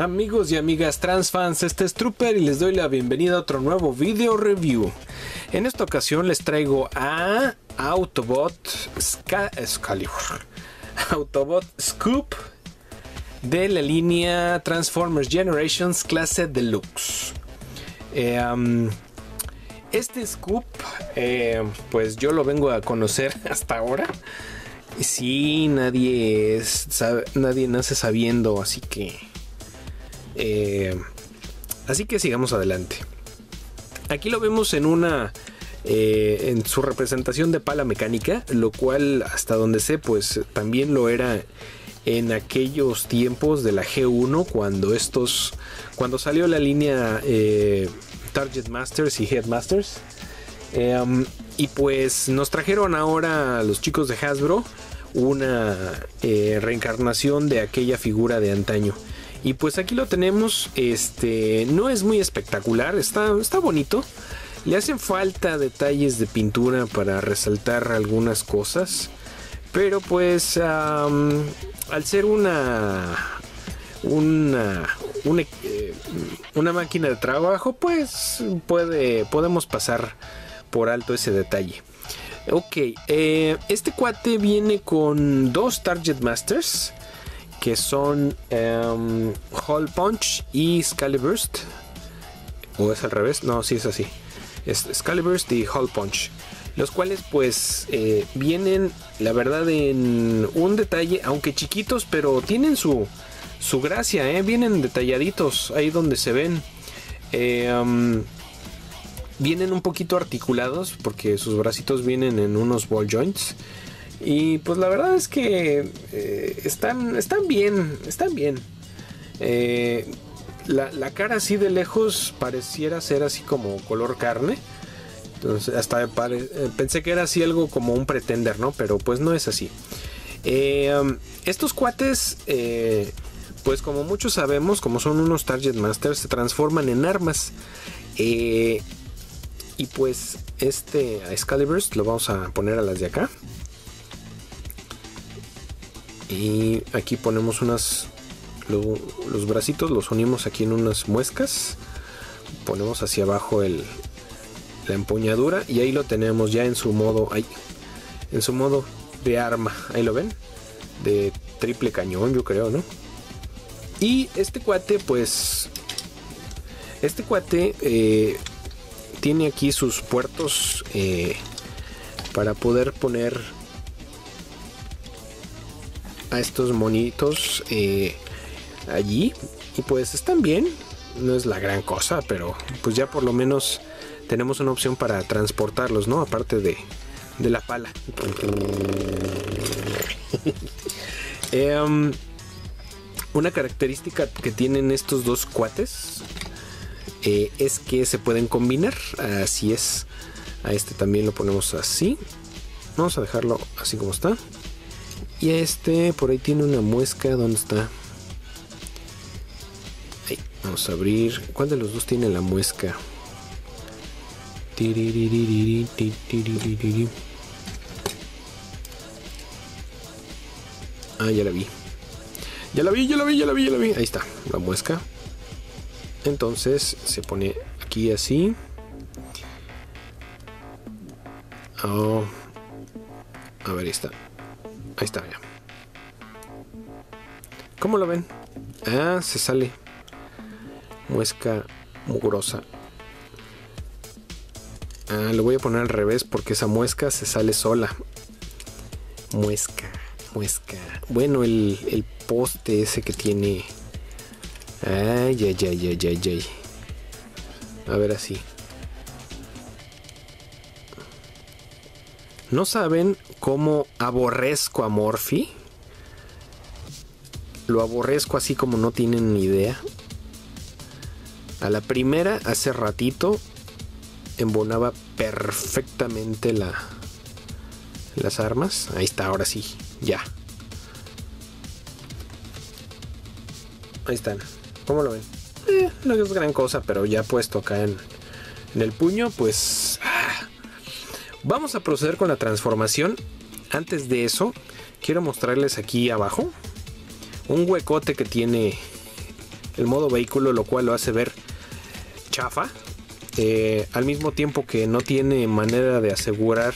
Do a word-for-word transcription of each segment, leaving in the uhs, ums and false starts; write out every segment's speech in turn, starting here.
Amigos y amigas transfans, este es Trooper y les doy la bienvenida a otro nuevo video review. En esta ocasión les traigo a Autobot Scalibur, Autobot Scoop de la línea Transformers Generations clase Deluxe. Eh, um, este Scoop, eh, pues yo lo vengo a conocer hasta ahora. Sí, nadie, es, sabe, nadie nace sabiendo, así que... Eh, así que sigamos adelante. Aquí lo vemos en una eh, en su representación de pala mecánica, lo cual hasta donde sé pues también lo era en aquellos tiempos de la G uno, cuando estos cuando salió la línea eh, Target Masters y Headmasters, eh, y pues nos trajeron ahora los chicos de Hasbro una eh, reencarnación de aquella figura de antaño. Y pues aquí lo tenemos. Este no es muy espectacular, está, está bonito. Le hacen falta detalles de pintura para resaltar algunas cosas. Pero pues um, al ser una, una, una, una máquina de trabajo, pues puede, podemos pasar por alto ese detalle. Ok, eh, este cuate viene con dos Target Masters, que son um, Holepunch y Caliburst. ¿O es al revés? No, sí es así. Es Caliburst y Holepunch, los cuales pues eh, vienen, la verdad, en un detalle, aunque chiquitos, pero tienen su, su gracia, ¿eh? Vienen detalladitos, ahí donde se ven. Eh, um, vienen un poquito articulados, porque sus bracitos vienen en unos ball joints. Y pues la verdad es que eh, están, están bien, están bien. Eh, la, la cara así de lejos pareciera ser así como color carne. Entonces hasta pare, pensé que era así algo como un pretender, ¿no? Pero pues no es así. Eh, estos cuates, eh, pues como muchos sabemos, como son unos Target Masters, se transforman en armas. Eh, y pues este Excaliburst lo vamos a poner a las de acá. Y aquí ponemos unas lo, los bracitos, los unimos aquí en unas muescas, ponemos hacia abajo el, la empuñadura y ahí lo tenemos ya en su modo, ahí, en su modo de arma, ahí lo ven, de triple cañón yo creo, ¿no? Y este cuate pues, este cuate eh, tiene aquí sus puertos eh, para poder poner a estos monitos eh, allí. Y pues están bien, no es la gran cosa, pero pues ya por lo menos tenemos una opción para transportarlos, ¿no? Aparte de, de la pala. um, una característica que tienen estos dos cuates eh, es que se pueden combinar, así es. A este también lo ponemos así, vamos a dejarlo así como está. Y este por ahí tiene una muesca. ¿Dónde está? Ahí, vamos a abrir. ¿Cuál de los dos tiene la muesca? Ah, ya la vi. Ya la vi, ya la vi, ya la vi, ya la vi. Ahí está, la muesca. Entonces se pone aquí así. Oh. A ver, ahí está. Ahí está, ya. ¿Cómo lo ven? Ah, se sale. Muesca mugrosa. Ah, lo voy a poner al revés porque esa muesca se sale sola. Muesca, muesca. Bueno, el, el poste ese que tiene. Ay, ay, ay, ay, ay, ay. A ver así. ¿No saben cómo aborrezco a Morphy? Lo aborrezco así como no tienen ni idea. A la primera, hace ratito, embonaba perfectamente la, las armas. Ahí está, ahora sí, ya. Ahí están. ¿Cómo lo ven? Eh, no es gran cosa, pero ya puesto acá en, en el puño, pues... Vamos a proceder con la transformación. Antes de eso, quiero mostrarles aquí abajo un huecote que tiene el modo vehículo, lo cual lo hace ver chafa, eh, al mismo tiempo que no tiene manera de asegurar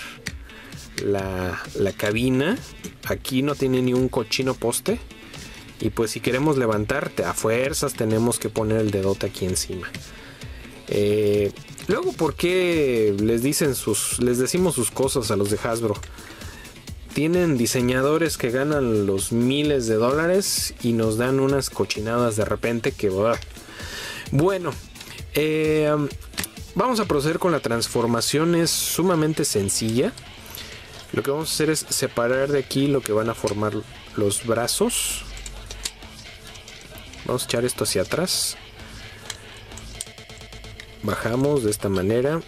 la, la cabina. Aquí no tiene ni un cochino poste, y pues si queremos levantarte a fuerzas tenemos que poner el dedote aquí encima. Eh, luego, ¿por qué les dicen sus, les decimos sus cosas a los de Hasbro? Tienen diseñadores que ganan los miles de dólares y nos dan unas cochinadas de repente que... Bah. Bueno, eh, vamos a proceder con la transformación. Es sumamente sencilla. Lo que vamos a hacer es separar de aquí lo que van a formar los brazos. Vamos a echar esto hacia atrás. Bajamos de esta manera.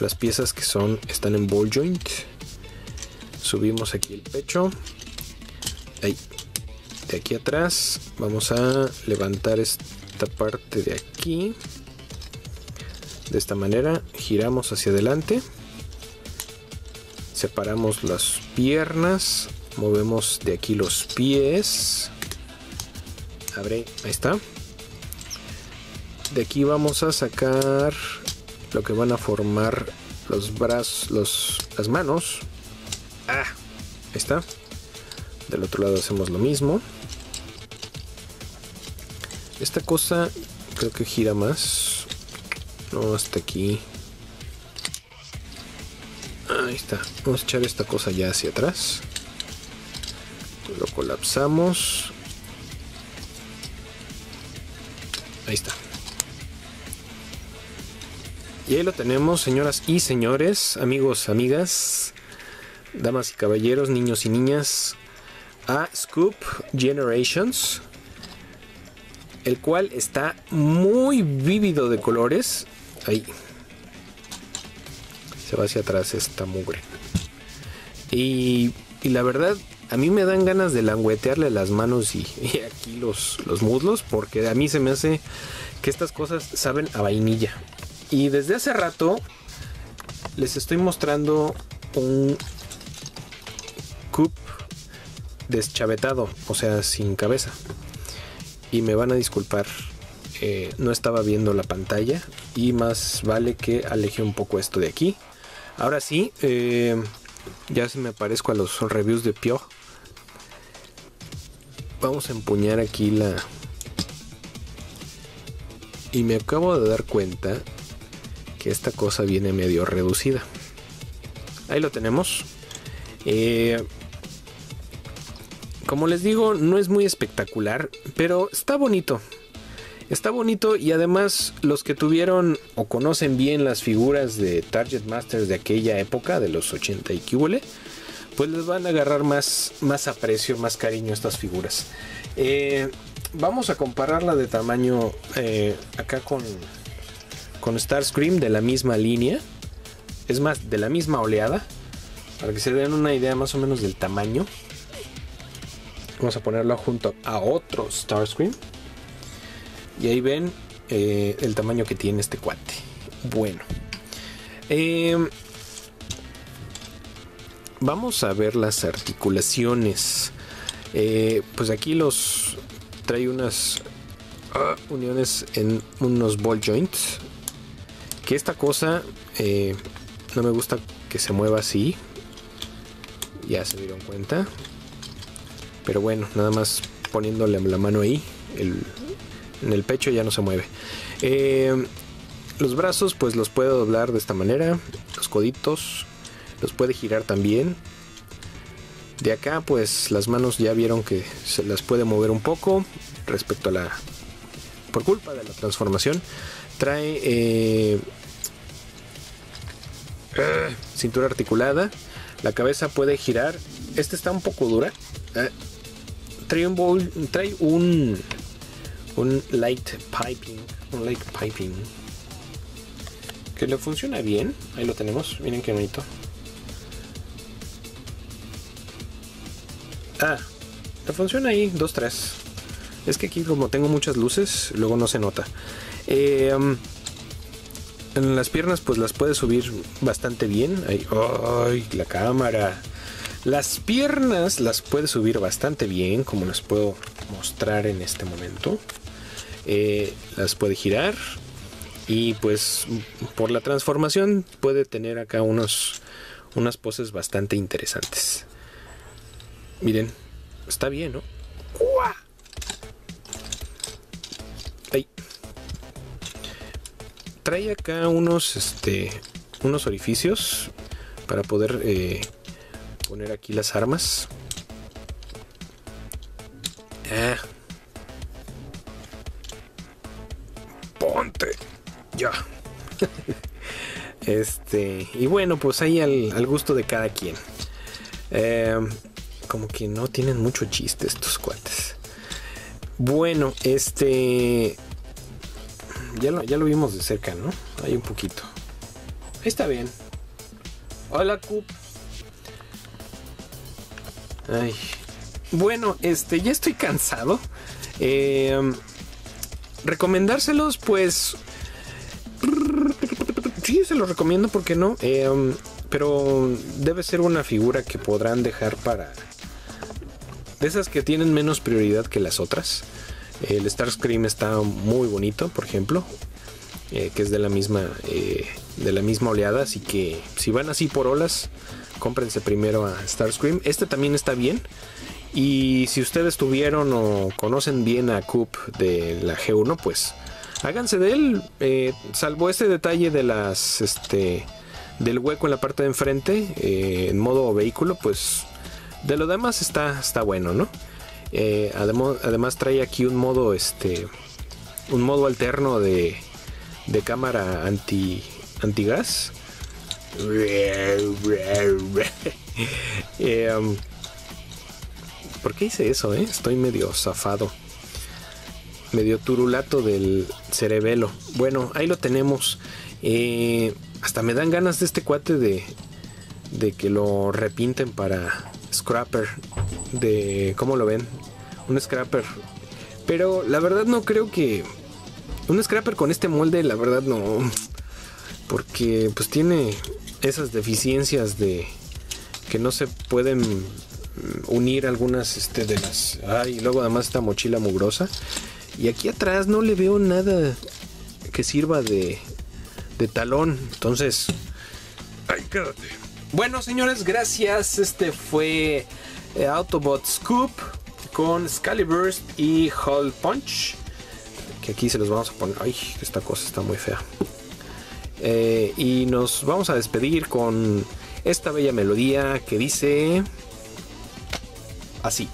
Las piezas que son están en ball joint. Subimos aquí el pecho. Ahí. De aquí atrás. Vamos a levantar esta parte de aquí. De esta manera. Giramos hacia adelante. Separamos las piernas. Movemos de aquí los pies. Abre. Ahí está. De aquí vamos a sacar lo que van a formar los brazos, los, las manos. Ah, ahí está. Del otro lado hacemos lo mismo. Esta cosa creo que gira más. No, hasta aquí. Ahí está. Vamos a echar esta cosa ya hacia atrás. Lo colapsamos. Ahí está. Y ahí lo tenemos, señoras y señores, amigos, amigas, damas y caballeros, niños y niñas, a Scoop Generations, el cual está muy vívido de colores. Ahí se va hacia atrás esta mugre. Y, y la verdad, a mí me dan ganas de languetearle las manos y, y aquí los, los muslos, porque a mí se me hace que estas cosas saben a vainilla. Y desde hace rato les estoy mostrando un Scoop deschavetado, o sea, sin cabeza. Y me van a disculpar, eh, no estaba viendo la pantalla y más vale que aleje un poco esto de aquí. Ahora sí, eh, ya se me parezco a los reviews de Pio. Vamos a empuñar aquí la... Y me acabo de dar cuenta... que esta cosa viene medio reducida. Ahí lo tenemos. Eh, como les digo, no es muy espectacular, pero está bonito. Está bonito, y además los que tuvieron o conocen bien las figuras de Target Masters de aquella época, de los ochenta y quíbole, pues les van a agarrar más, más aprecio, más cariño a estas figuras. Eh, vamos a compararla de tamaño eh, acá con... con Starscream, de la misma línea, es más, de la misma oleada, para que se den una idea más o menos del tamaño. Vamos a ponerlo junto a otro Starscream y ahí ven eh, el tamaño que tiene este cuate. Bueno, eh, vamos a ver las articulaciones. Eh, pues aquí los trae unas uh, uniones en unos ball joints. Que esta cosa eh, no me gusta que se mueva así. Ya se dieron cuenta. Pero bueno, nada más poniéndole la mano ahí. El, en el pecho ya no se mueve. Eh, los brazos pues los puede doblar de esta manera. Los coditos. Los puede girar también. De acá pues las manos ya vieron que se las puede mover un poco. Respecto a la... por culpa de la transformación. Trae eh, eh, cintura articulada. La cabeza puede girar. Esta está un poco dura. Eh, trae un, bowl, trae un, un light piping. Un light piping. Que le funciona bien. Ahí lo tenemos. Miren qué bonito. Ah, le funciona ahí. Dos, tres. Es que aquí como tengo muchas luces, luego no se nota. Eh, en las piernas pues las puede subir bastante bien. Ay, ay, la cámara. Las piernas las puede subir bastante bien, como las puedo mostrar en este momento. Eh, las puede girar y pues por la transformación puede tener acá unos, unas poses bastante interesantes. Miren, está bien, ¿no? ¡Uah! Ahí. Trae acá unos, este, unos orificios para poder eh, poner aquí las armas. Ah. Ponte. Ya. Este, y bueno, pues ahí al, al gusto de cada quien. Eh, como que no tienen mucho chiste estos cuates. Bueno, este... Ya lo, ya lo vimos de cerca, ¿no? Hay un poquito. Ahí está bien. Hola, Coop. Ay... Bueno, este, ya estoy cansado. Eh, recomendárselos, pues... Sí, se los recomiendo, ¿por qué no? Eh, pero debe ser una figura que podrán dejar para... De esas que tienen menos prioridad que las otras. El Starscream está muy bonito, por ejemplo. Eh, que es de la misma eh, de la misma oleada. Así que si van así por olas, cómprense primero a Starscream. Este también está bien. Y si ustedes tuvieron o conocen bien a Coop de la G uno, pues háganse de él. Eh, salvo este detalle de las este del hueco en la parte de enfrente, eh, en modo vehículo, pues de lo demás está, está bueno, ¿no? Eh, además, además trae aquí un modo este un modo alterno de, de cámara anti antigas. eh, um, ¿Por qué hice eso, eh? Estoy medio zafado. Medio turulato del cerebelo. Bueno, ahí lo tenemos. Eh, hasta me dan ganas de este cuate de, de que lo repinten para Scrapper. De, ¿cómo lo ven? Un Scrapper. Pero la verdad no creo que... Un Scrapper con este molde, la verdad no. Porque pues tiene esas deficiencias de... Que no se pueden... unir algunas este, de las... Ay, y luego además esta mochila mugrosa. Y aquí atrás no le veo nada que sirva de, de talón. Entonces... Ay, quédate. Bueno, señores, gracias. Este fue eh, Autobot Scoop con Caliburst y Holepunch. Que aquí se los vamos a poner... Ay, esta cosa está muy fea. Eh, y nos vamos a despedir con esta bella melodía que dice... Así.